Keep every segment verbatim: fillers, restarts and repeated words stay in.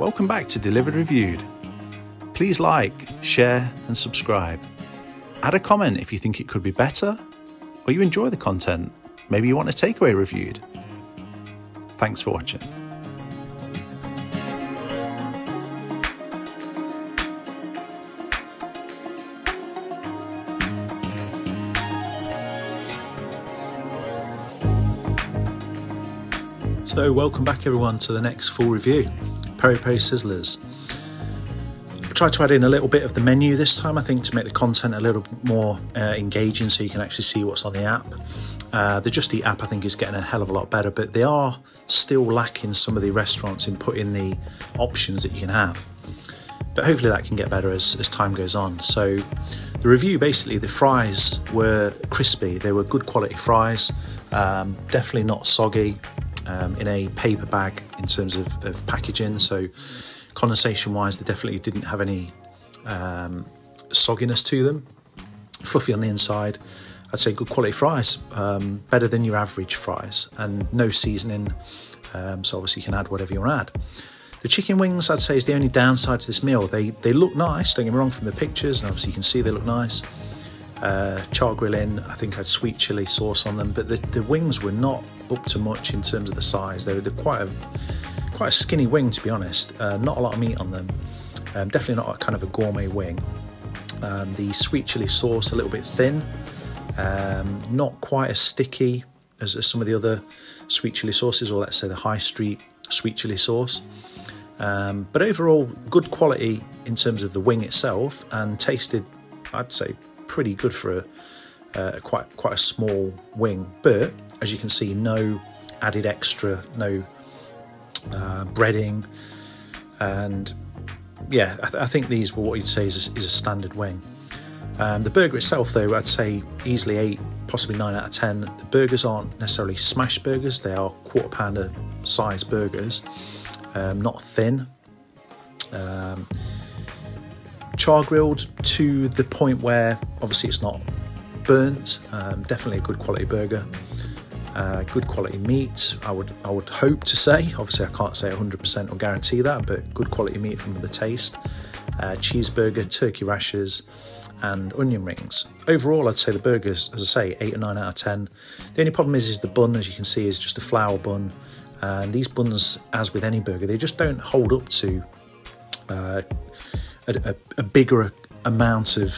Welcome back to Delivered Reviewed. Please like, share and subscribe. Add a comment if you think it could be better or you enjoy the content. Maybe you want a takeaway reviewed. Thanks for watching. So welcome back everyone to the next full review, Peri Peri Sizzlers. I've tried to add in a little bit of the menu this time, I think, to make the content a little more uh, engaging so you can actually see what's on the app. Uh, the Just Eat app I think is getting a hell of a lot better, but they are still lacking some of the restaurants in putting the options that you can have. But hopefully that can get better as, as time goes on. So the review, basically the fries were crispy, they were good quality fries, um, definitely not soggy. Um, in a paper bag in terms of, of packaging, so condensation wise they definitely didn't have any um, sogginess to them. Fluffy on the inside, I'd say good quality fries, um, better than your average fries, and no seasoning, um, so obviously you can add whatever you want to add. The chicken wings I'd say is the only downside to this meal. They, they look nice, don't get me wrong, from the pictures, and obviously you can see they look nice. Uh, char grilling, I think I had sweet chili sauce on them, but the, the wings were not up to much in terms of the size. They were they're quite a quite a skinny wing, to be honest. Uh, not a lot of meat on them. Um, definitely not a kind of a gourmet wing. Um, the sweet chili sauce a little bit thin, um, not quite as sticky as, as some of the other sweet chili sauces, or let's say the high street sweet chili sauce. Um, but overall, good quality in terms of the wing itself, and tasted, I'd say, pretty good for a uh, quite quite a small wing. But as you can see, no added extra, no uh, breading, and yeah, I, th I think these were what you'd say is a, is a standard wing. Um, the burger itself, though, I'd say easily eight, possibly nine out of ten. The burgers aren't necessarily smash burgers; they are quarter pounder size burgers, um, not thin. Um, Char grilled to the point where obviously it's not burnt. Um, definitely a good quality burger, uh, good quality meat. I would I would hope to say. Obviously, I can't say one hundred percent or guarantee that, but good quality meat from the taste. Uh, cheeseburger, turkey rashers, and onion rings. Overall, I'd say the burgers, as I say, eight or nine out of ten. The only problem is is the bun, as you can see, is just a flour bun, and these buns, as with any burger, they just don't hold up to. Uh, A, a bigger amount of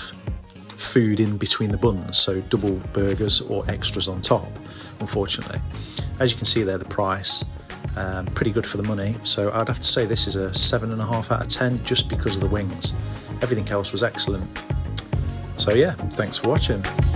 food in between the buns, so double burgers or extras on top, unfortunately. As you can see there, the price, um, pretty good for the money, so I'd have to say this is a seven and a half out of ten just because of the wings. Everything else was excellent. So yeah, thanks for watching.